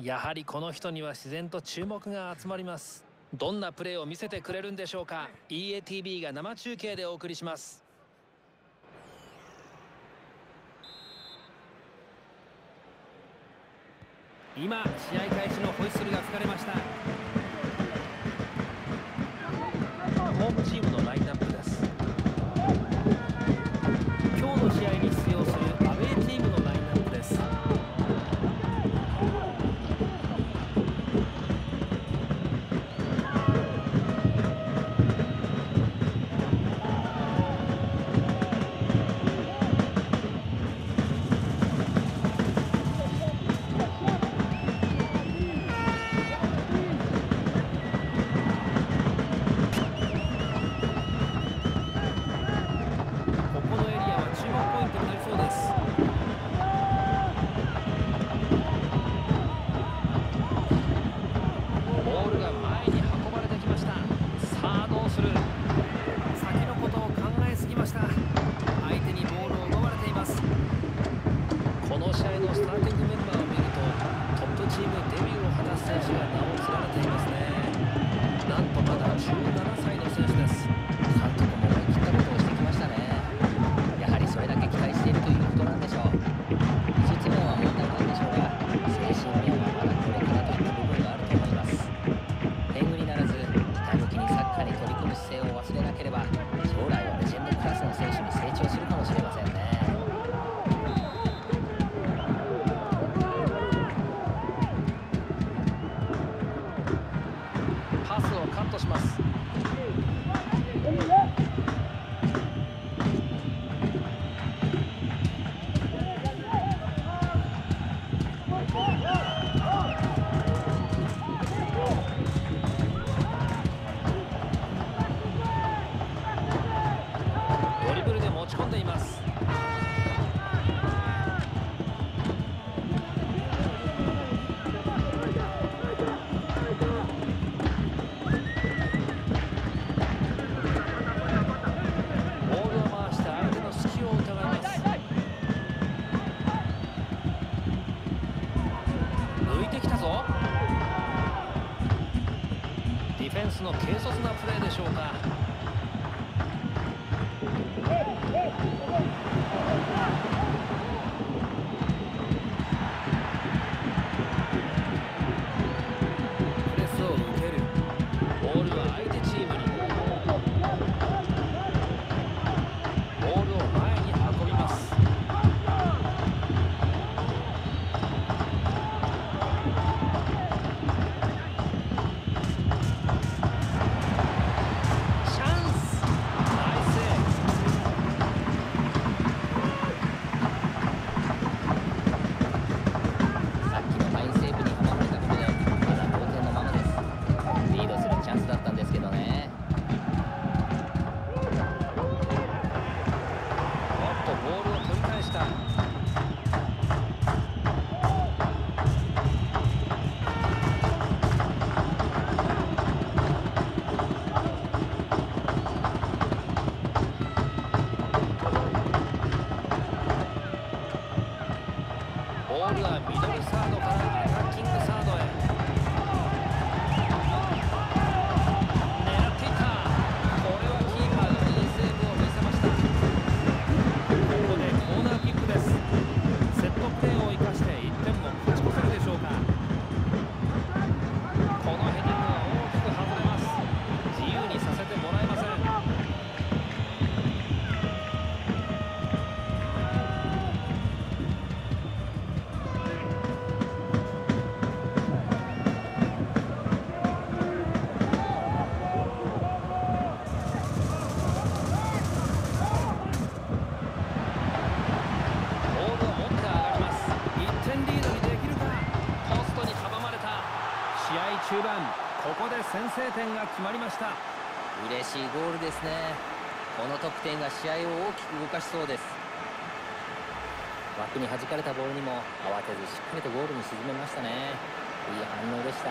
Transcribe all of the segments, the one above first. やはりこの人には自然と注目が集まります。どんなプレーを見せてくれるんでしょうか。 EATV が生中継でお送りします。今試合開始のホイッスルが吹かれました。ホームチームのラインナップです。今日の試合に出場するアウェーチームのラインナップです。先制点が決まりました。嬉しいゴールですね。この得点が試合を大きく動かしそうです。枠に弾かれたボールにも慌てずしっかりとゴールに沈めましたね。いい反応でした。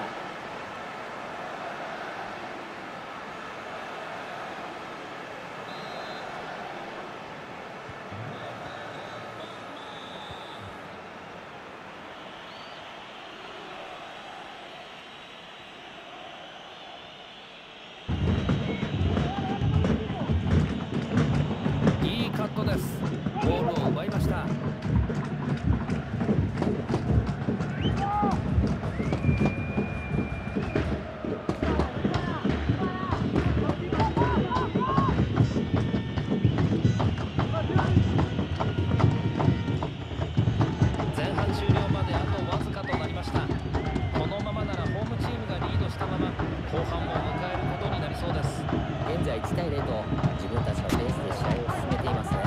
対0と自分たちのペースで試合を進めていますね。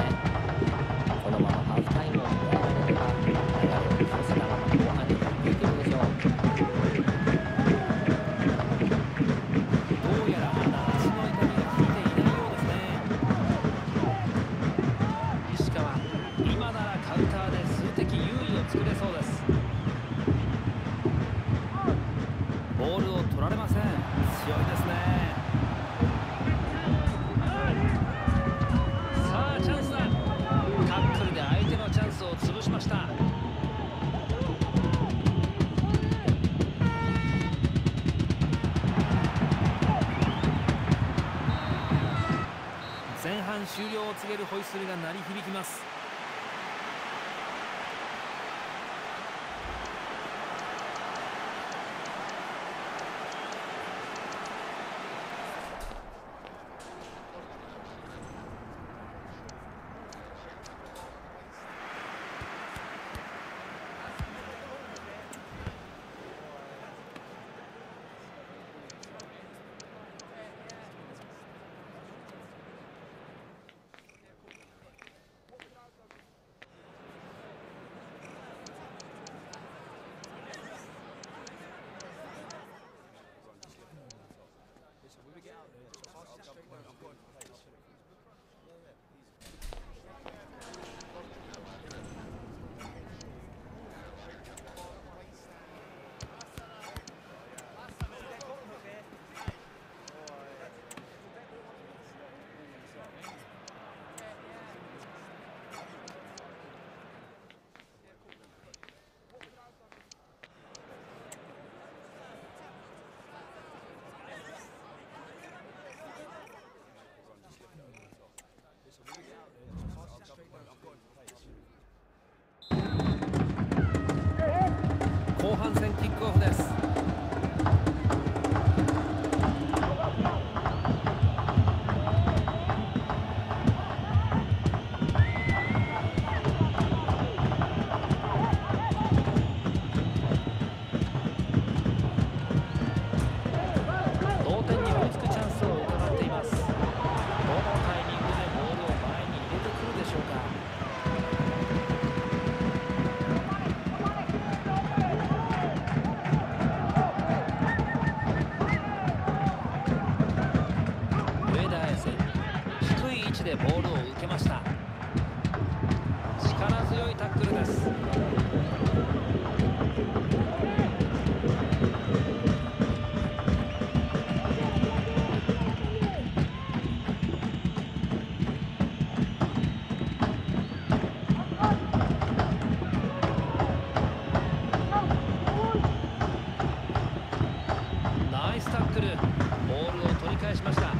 このままハーフタイムを迎えられれば流れを通せたまま後半に持っていけるでしょう。どうやらまだ足の痛みが効いていないようですね。石川、今ならカウンターで数的優位を作れそうです。ボールを取られません。強いですね。前半終了を告げるホイッスルが鳴り響きます。後半戦キックオフです。同点に追いつくチャンスを伺っています。どのタイミングでボールを前に入れてくるでしょうか。ボールを受けました。力強いタックルです。ナイスタックル。ボールを取り返しました。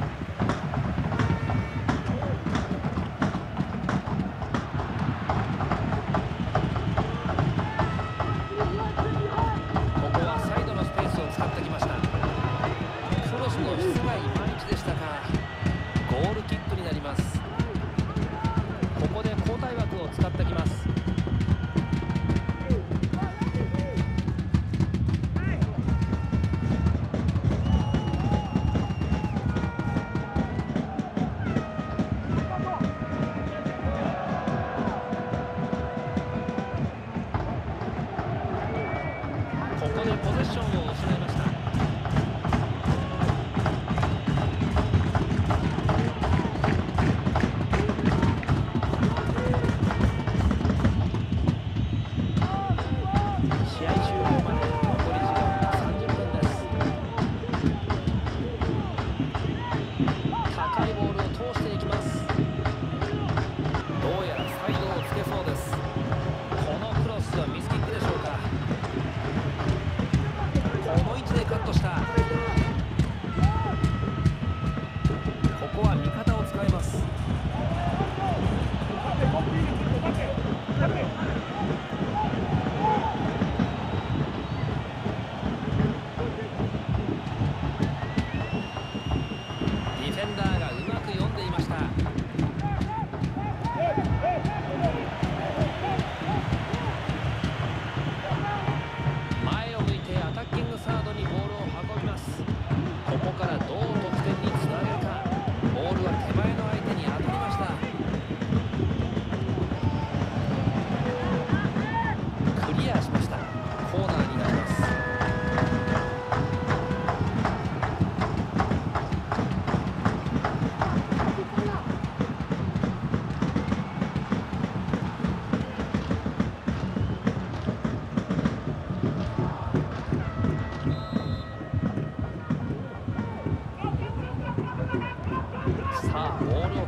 ここからどう得点につなげるか。ボールは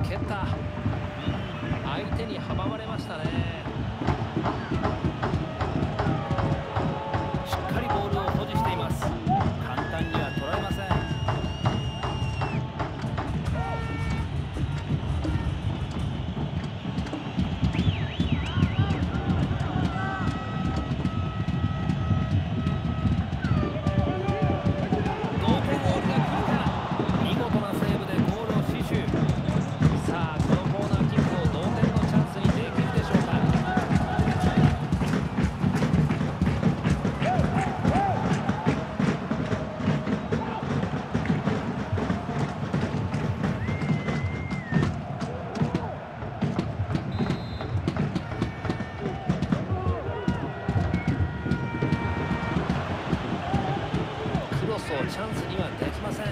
蹴った。相手に阻まれましたね。しっかりボールを保持しています。簡単には取られません。チャンスにはできません。素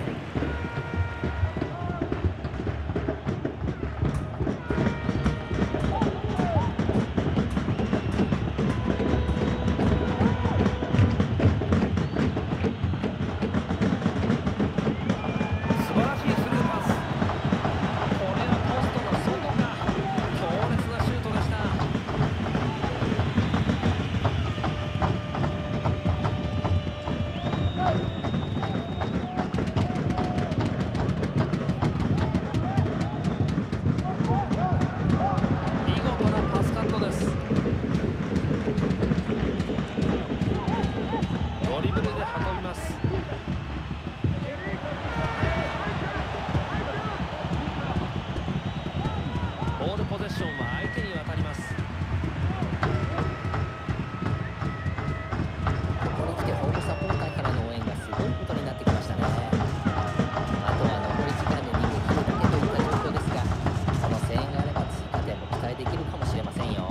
晴らしいスルーパス。これはポストの外か。強烈なシュートでした。ボールポゼッションは相手に渡ります。この時ホームサポーターからの応援がすごいことになってきましたね。あとは残り時間に2分だけといった状況ですが、その声援があれば追加点も期待できるかもしれませんよ。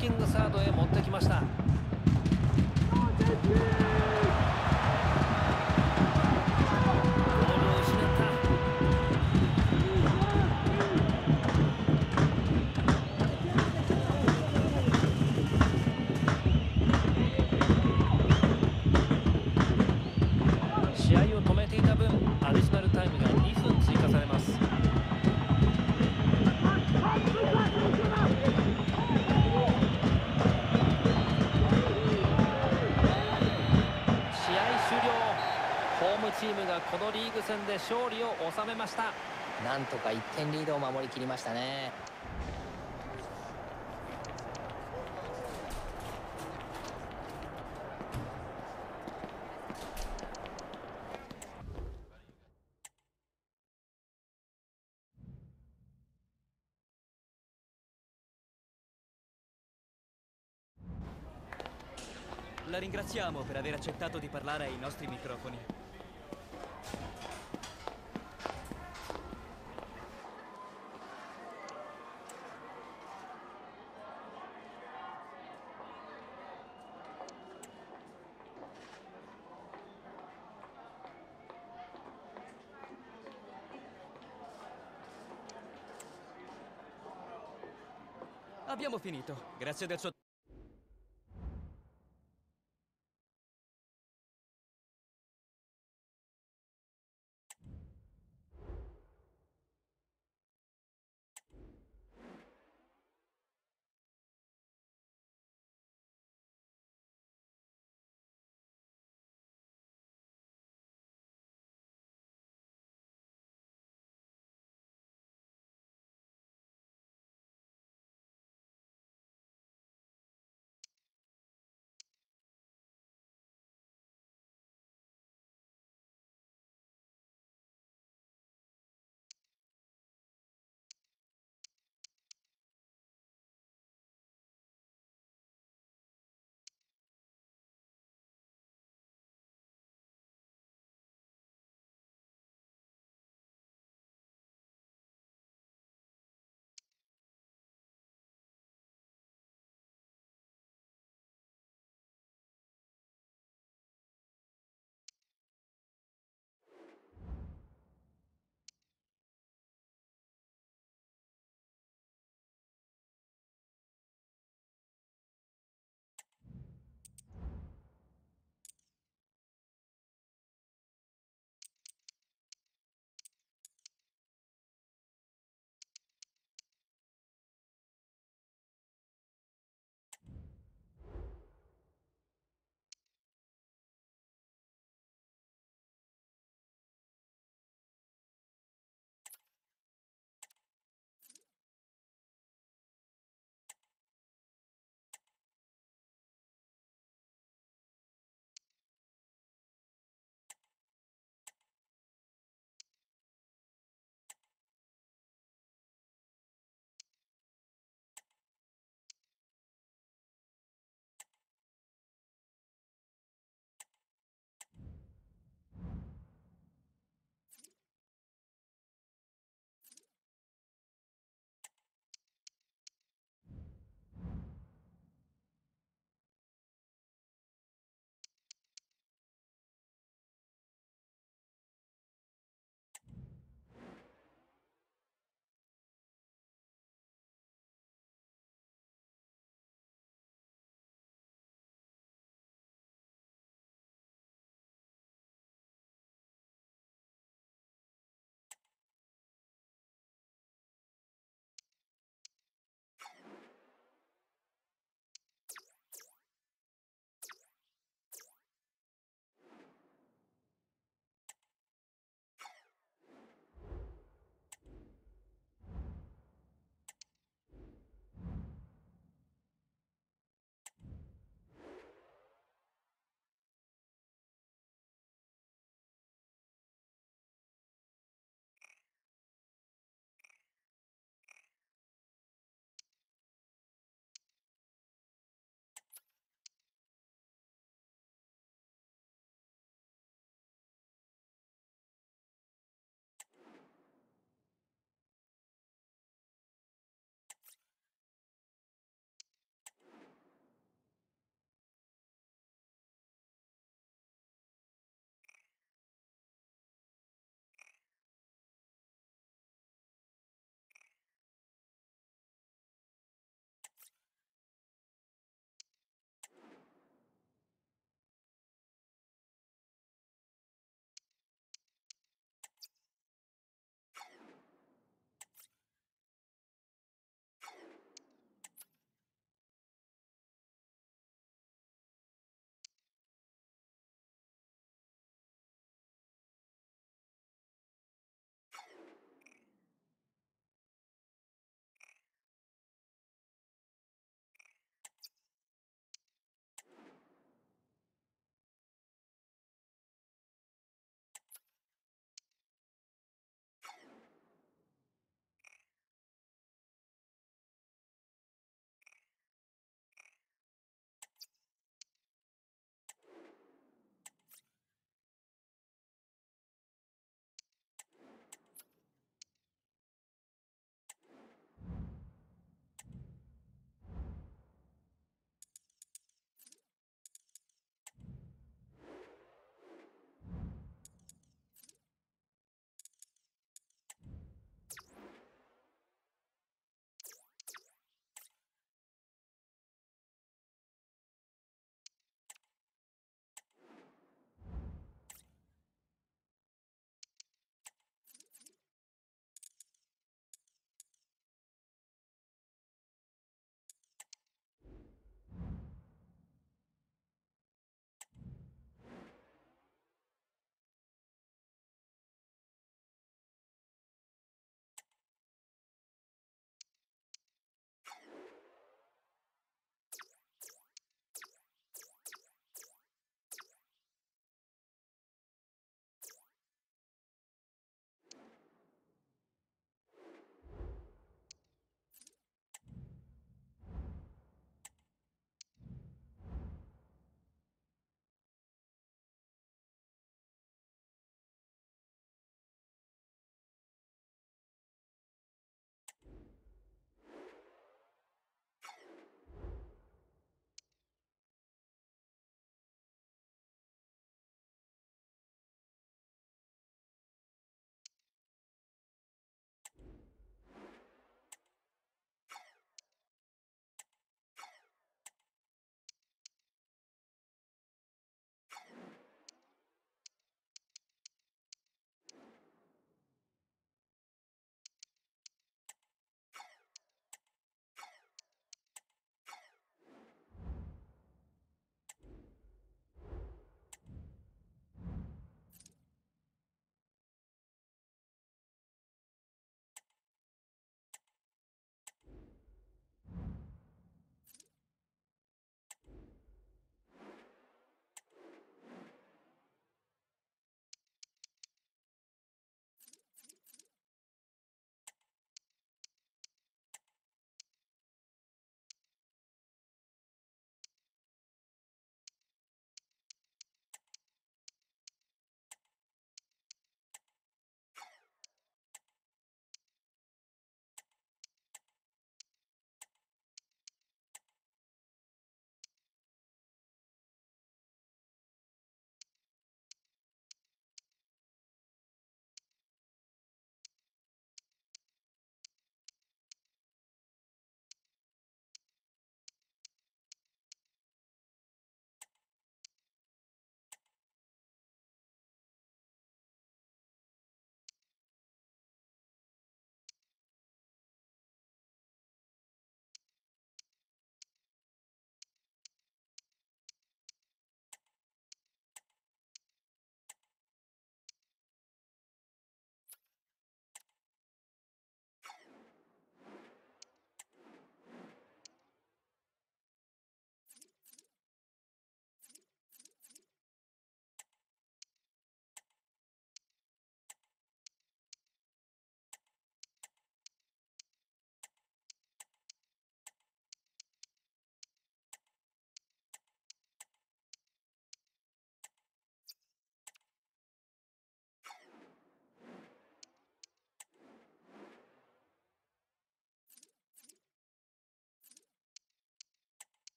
キングサードへ持ってきました。試合を止めていた分、アディショナルタイムが2分追加されます。チームがこのリーグ戦で勝利を収めました。なんとか1点リードを守り切りましたね。La ringraziamo per aver accettato di parlare ai nostri microfoni. Abbiamo finito. Grazie del suo...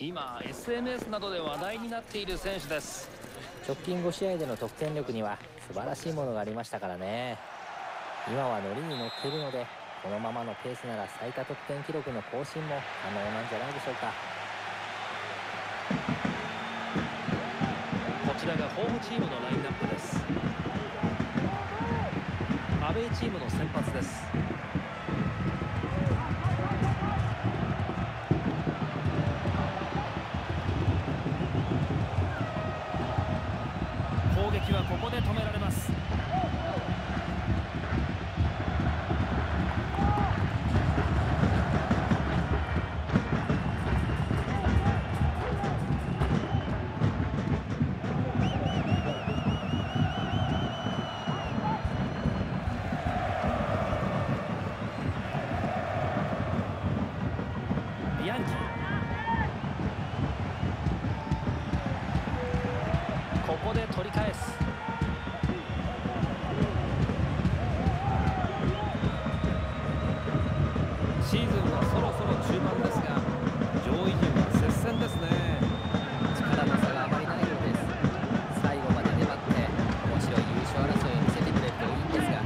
今 SNS などで話題になっている選手です。直近5試合での得点力には素晴らしいものがありましたからね。今はノリに乗っているので、このままのペースなら最多得点記録の更新も可能なんじゃないでしょうか。こちらがホームチームのラインナップです。アウェーチームの先発です。攻撃はここで止められます。ここで取り返す。シーズンはそろそろ中盤ですが、上位陣は接戦ですね。力の差があまりないようです。最後まで粘って面白い優勝争いを見せてくれるといいんですが、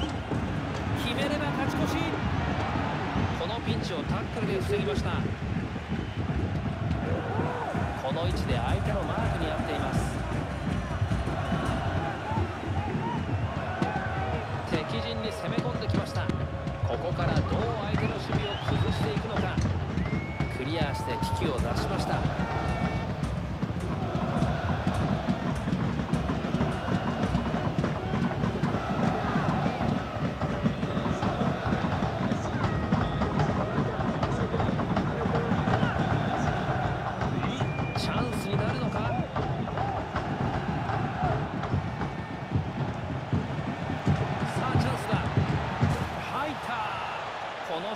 決めれば勝ち越し。ピンチをタックルで防ぎました。この位置で相手のマークに合っています。敵陣に攻め込んできました。ここからどう相手の守備を崩していくのか。クリアして危機を脱しました。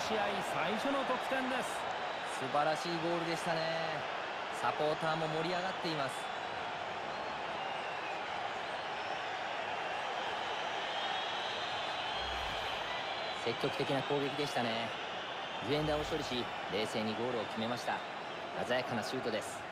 試合最初の得点です。素晴らしいゴールでしたね。サポーターも盛り上がっています。積極的な攻撃でしたね。ディフェンダーを処理し、冷静にゴールを決めました。鮮やかなシュートです。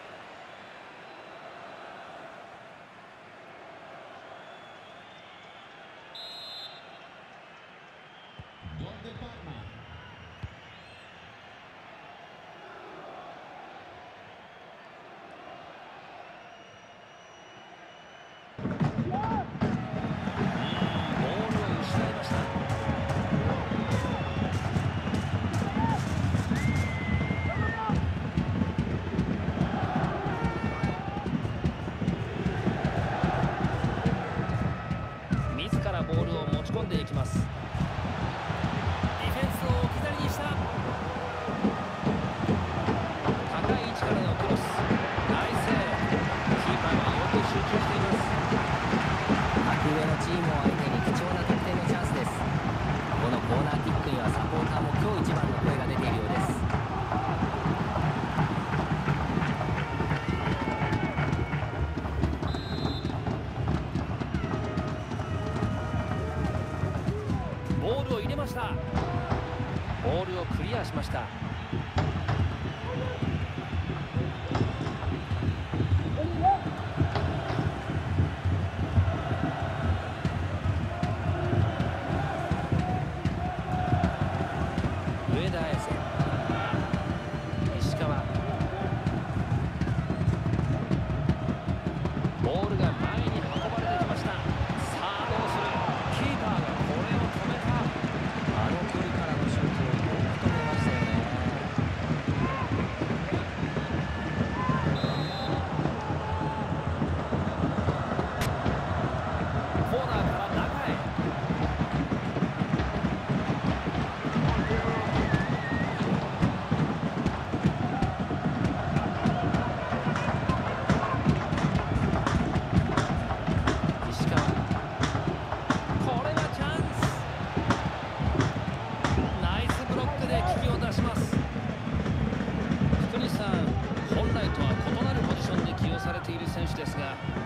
しました。上田綺世、石川、ボールが前に運ばれてきました。さあどうする。キーパーがこれを止めた。あの距離からのシュート。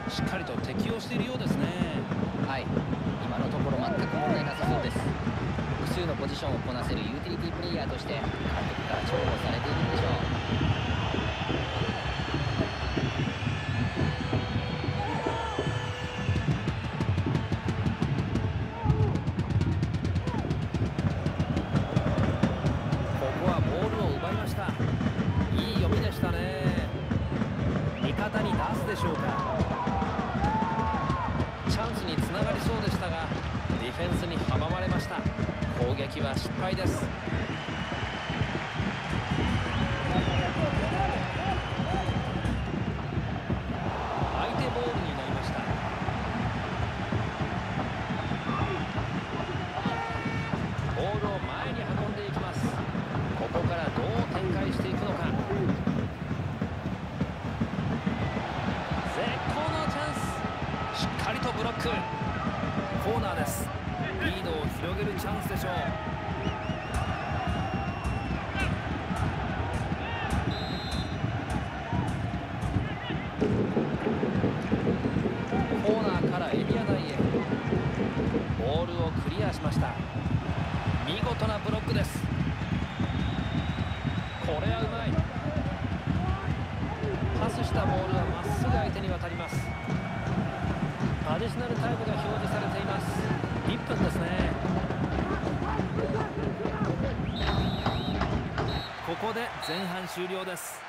しっかりと適応しているようですね。はい、今のところ全く問題なさそうです。数のポジションをこなせるユーティリティプレイヤーとして監督が重宝されているんでしょう。ここはボールを奪いました。いい読みでしたね。味方に出すでしょうか。チャンスにつながりそうでしたが、ディフェンスに阻まれました。攻撃は失敗です。相手ボールになりました。ボールを前に運んでいきます。ここからどう展開していくのか。絶好のチャンス。しっかりとブロック。コーナーです。リードを広げるチャンスでしょう。コーナーからエリア内へボールをクリアしました。見事なブロックです。これはうまい。パスしたボールはまっすぐ相手に渡ります。アディショナルタイムが表示されています。1分ですね。ここで前半終了です。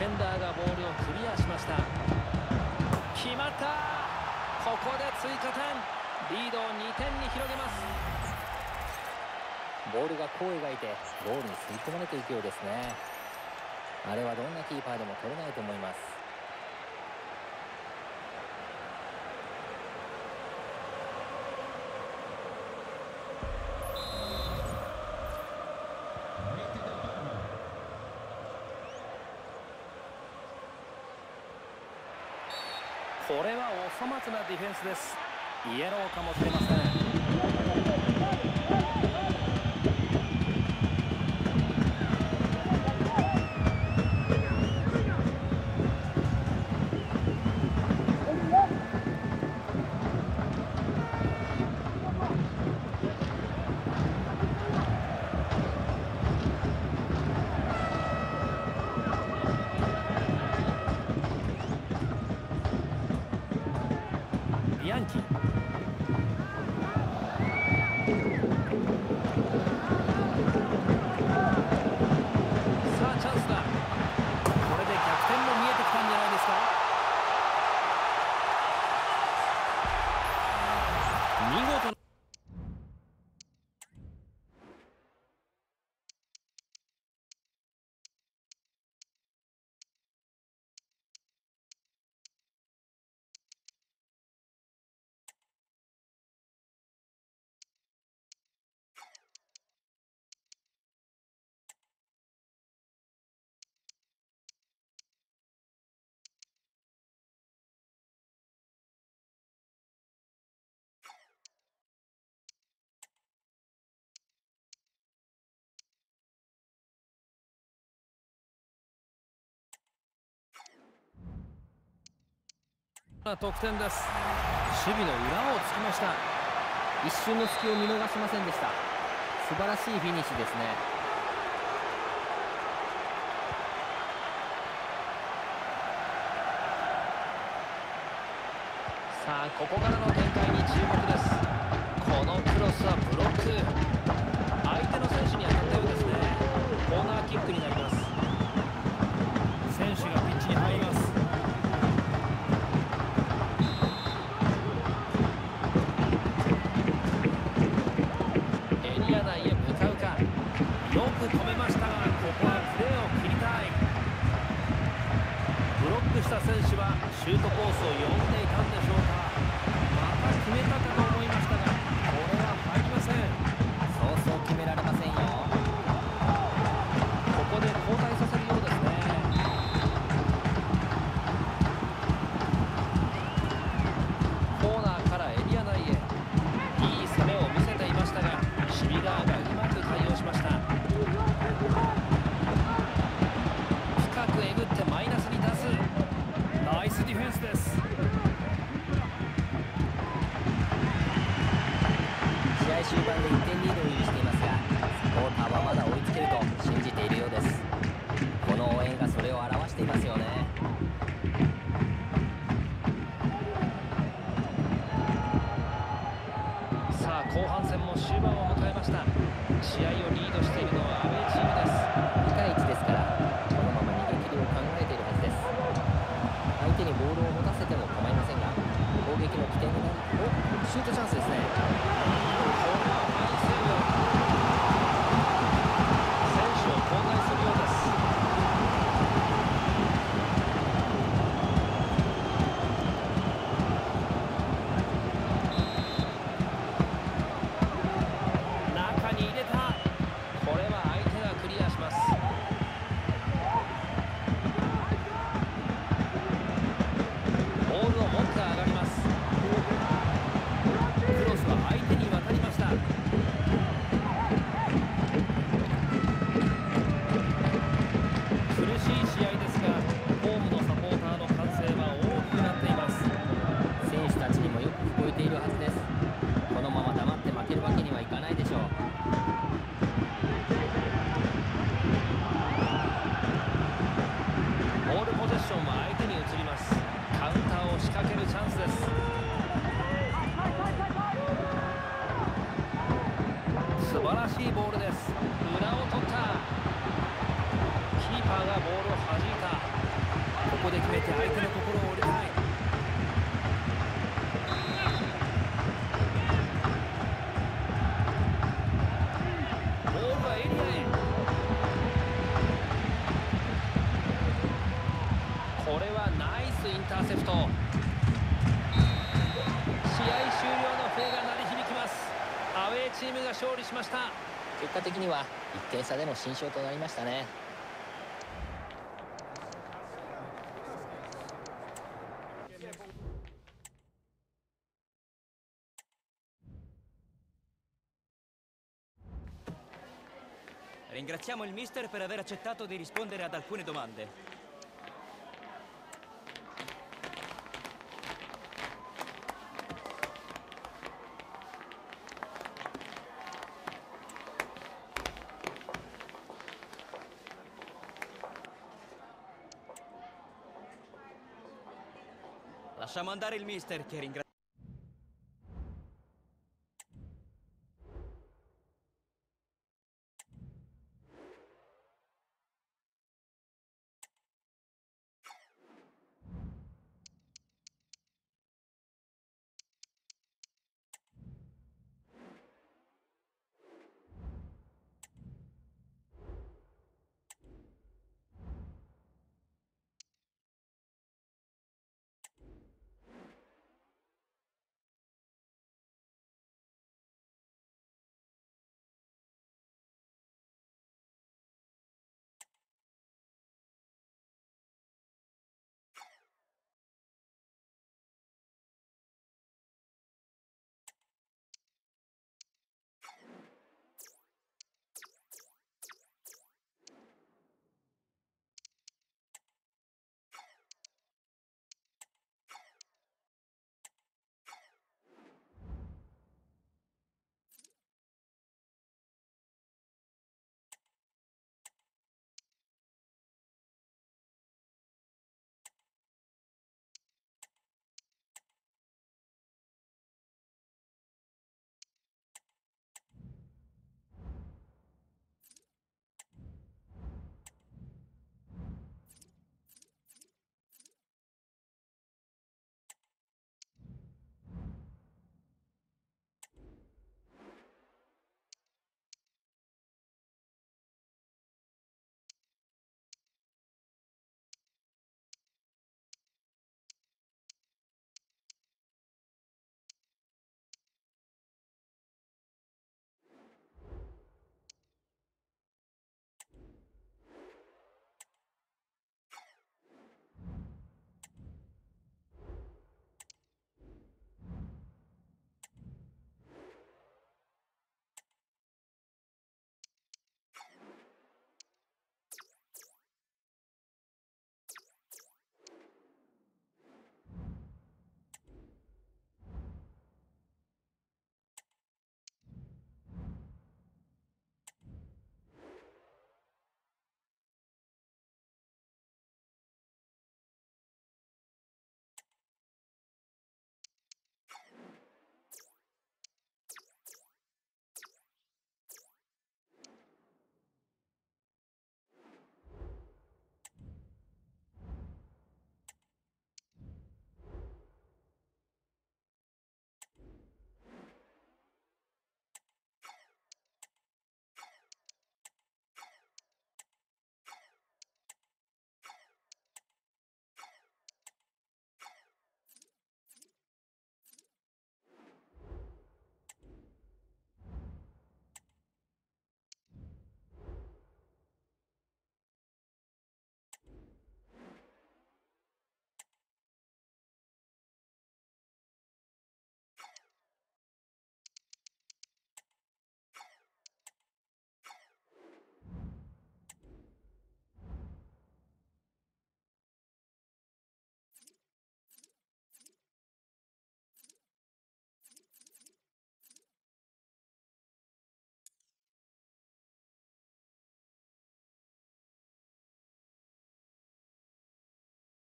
センダーがボールをクリアしました。決まった。ここで追加点、リードを2点に広げます。ボールが弧を描いてゴールに吸い込まれていくようですね。あれはどんなキーパーでも取れないと思います。これはお粗末なディフェンスです。イエローかもしれません。得点です。守備の裏をつきました。一瞬の隙を見逃しませんでした。素晴らしいフィニッシュですね。さあここからの展開に注目です。このクロスはブロック、相手の選手に当たったようですね。コーナーキックになります。選手がピッチに入ります。シュートコースを読んでいたんでしょうか。また決めたかと思いましたが、これは入りません。そうそう決められませんよ。ここで交代させるようですね。コーナーからエリア内へいい攻めを見せていましたが、守備側がうまく対応しました。深くえぐってマイナスに出す。ナイスディフェンスです。試合終盤で1点リードを許していますが、サポーターはまだ追いつけると信じているようです。この応援がそれを表していますよね。さあ後半戦も終盤を迎えました。試合をリードしているのはアウェーチームです。2対1ですから、このまま逃げ切りを考えているはずです。相手にボールを持たせても構いませんが、攻撃の起点になる。お、シュートチャンスですね。これはファインセーブ。選手を交代するようです。中に入れた。これは相手がクリアします。ボールを持って上がります。クロスのこれはナイスインターセプト。試合終了の笛が鳴り響きます。アウェーチームが勝利しました。結果的には1点差での新勝となりましたね。Ringraziamo il mister per aver accettato di rispondere ad alcune domande. Lasciamo andare il mister che ringrazia.